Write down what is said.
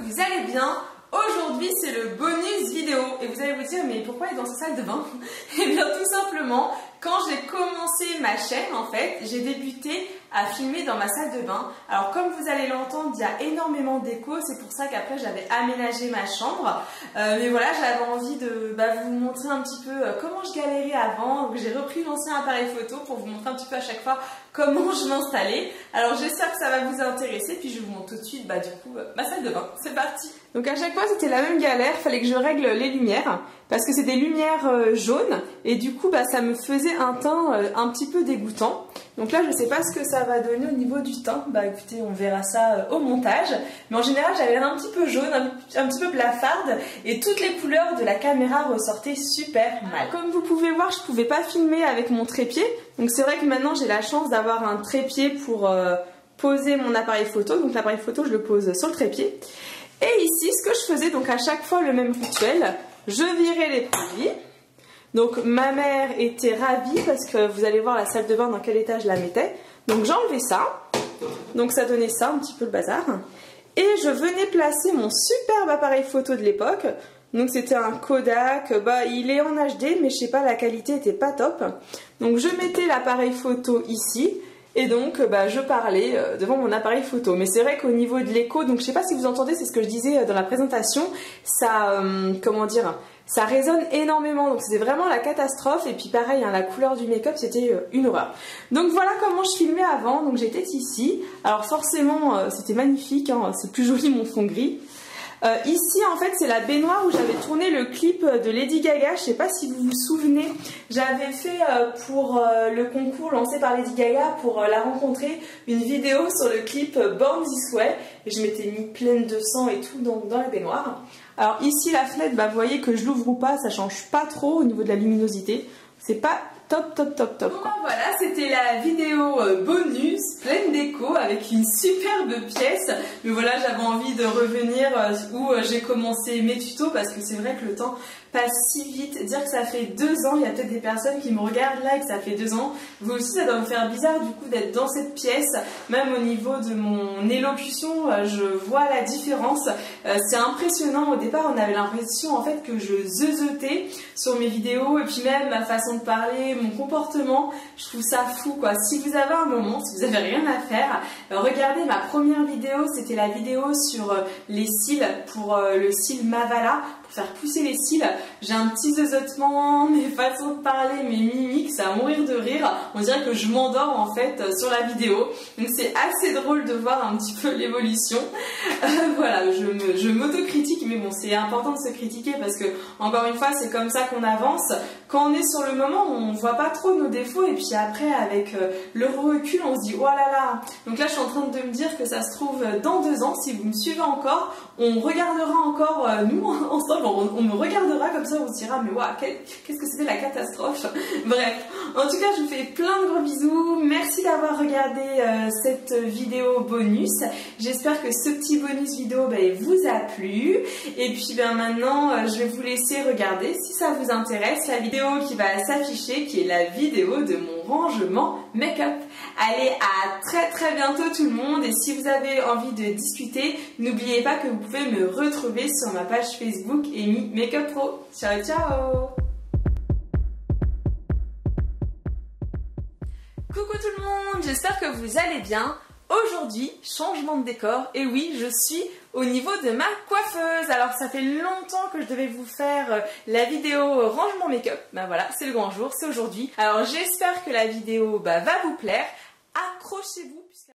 que vous allez bien. Aujourd'hui c'est le bonus vidéo et vous allez vous dire mais pourquoi elle est dans sa salle de bain? Et bien tout simplement, quand j'ai commencé ma chaîne en fait, j'ai débuté à filmer dans ma salle de bain. Alors comme vous allez l'entendre, il y a énormément d'écho, c'est pour ça qu'après j'avais aménagé ma chambre. Mais voilà, j'avais envie de vous montrer un petit peu comment je galérais avant. Donc j'ai repris l'ancien appareil photo pour vous montrer un petit peu à chaque fois comment je m'installais. Alors j'espère que ça va vous intéresser, puis je vous montre tout de suite du coup ma salle de bain. C'est parti! Donc à chaque fois c'était la même galère, fallait que je règle les lumières parce que c'est des lumières jaunes et du coup ça me faisait un teint un petit peu dégoûtant. Donc là je sais pas ce que ça va donner au niveau du teint, écoutez on verra ça au montage, mais en général j'avais l'air un petit peu jaune, un petit peu blafarde et toutes les couleurs de la caméra ressortaient super mal. Alors, comme vous pouvez voir je pouvais pas filmer avec mon trépied, donc c'est vrai que maintenant j'ai la chance d'avoir un trépied pour poser mon appareil photo, donc l'appareil photo je le pose sur le trépied. Et ici, ce que je faisais, donc à chaque fois le même rituel, je virais les produits. Donc ma mère était ravie parce que vous allez voir la salle de bain dans quel état je la mettais. Donc j'enlevais ça, donc ça donnait ça, un petit peu le bazar. Et je venais placer mon superbe appareil photo de l'époque. Donc c'était un Kodak, il est en HD mais je sais pas, la qualité était pas top. Donc je mettais l'appareil photo ici. Et donc je parlais devant mon appareil photo. Mais c'est vrai qu'au niveau de l'écho, donc je sais pas si vous entendez, c'est ce que je disais dans la présentation, ça comment dire, ça résonne énormément, donc c'était vraiment la catastrophe. Et puis pareil, la couleur du make-up c'était une horreur. Donc voilà comment je filmais avant, donc j'étais ici. Alors forcément c'était magnifique, hein, c'est plus joli mon fond gris. Ici en fait c'est la baignoire où j'avais tourné le clip de Lady Gaga, je sais pas si vous vous souvenez, j'avais fait pour le concours lancé par Lady Gaga pour la rencontrer, une vidéo sur le clip Born This Way, et je m'étais mis pleine de sang et tout dans la baignoire. Alors ici la fenêtre, vous voyez que je l'ouvre ou pas, ça change pas trop au niveau de la luminosité, c'est pas top quoi. Bon, voilà, c'était la vidéo bonus, pleine d'écho, avec une superbe pièce. Mais voilà, j'avais envie de revenir où j'ai commencé mes tutos parce que c'est vrai que le temps passe si vite. Dire que ça fait 2 ans, il y a peut-être des personnes qui me regardent là et que ça fait 2 ans. Vous aussi, ça doit me faire bizarre du coup d'être dans cette pièce. Même au niveau de mon élocution, je vois la différence. C'est impressionnant. Au départ, on avait l'impression en fait que je zeuzotais sur mes vidéos et puis même ma façon de parler, mon comportement, je trouve ça fou quoi. Si vous avez un moment, si vous avez rien à faire, regardez ma première vidéo, c'était la vidéo sur les cils, pour le cil Mavala, pour faire pousser les cils. J'ai un petit zeuzotement, mes façons de parler, mes mimiques, c'est à mourir de rire, on dirait que je m'endors en fait sur la vidéo, donc c'est assez drôle de voir un petit peu l'évolution. Voilà, je m'autocritique, mais bon c'est important de se critiquer parce que encore une fois c'est comme ça qu'on avance. Quand on est sur le moment, on voit pas trop nos défauts et puis après avec le recul on se dit oh là là. Donc là je suis en train de me dire que ça se trouve dans 2 ans, si vous me suivez encore, on regardera encore, nous ensemble, on me regardera comme ça, on se dira mais waouh, qu'est-ce que c'était la catastrophe. Bref, en tout cas je vous fais plein de gros bisous, merci d'avoir regardé cette vidéo bonus, j'espère que ce petit bonus vidéo vous a plu et puis maintenant je vais vous laisser regarder si ça vous intéresse la vidéo qui va s'afficher, qui est la vidéo de mon rangement make-up. Allez, à très bientôt tout le monde, et si vous avez envie de discuter, n'oubliez pas que vous pouvez me retrouver sur ma page Facebook Emmy Makeup Pro. Ciao ciao. Coucou tout le monde, j'espère que vous allez bien. Aujourd'hui, changement de décor, et oui, je suis au niveau de ma coiffeuse. Alors ça fait longtemps que je devais vous faire la vidéo rangement make-up, voilà, c'est le grand jour, c'est aujourd'hui. Alors j'espère que la vidéo va vous plaire, accrochez-vous.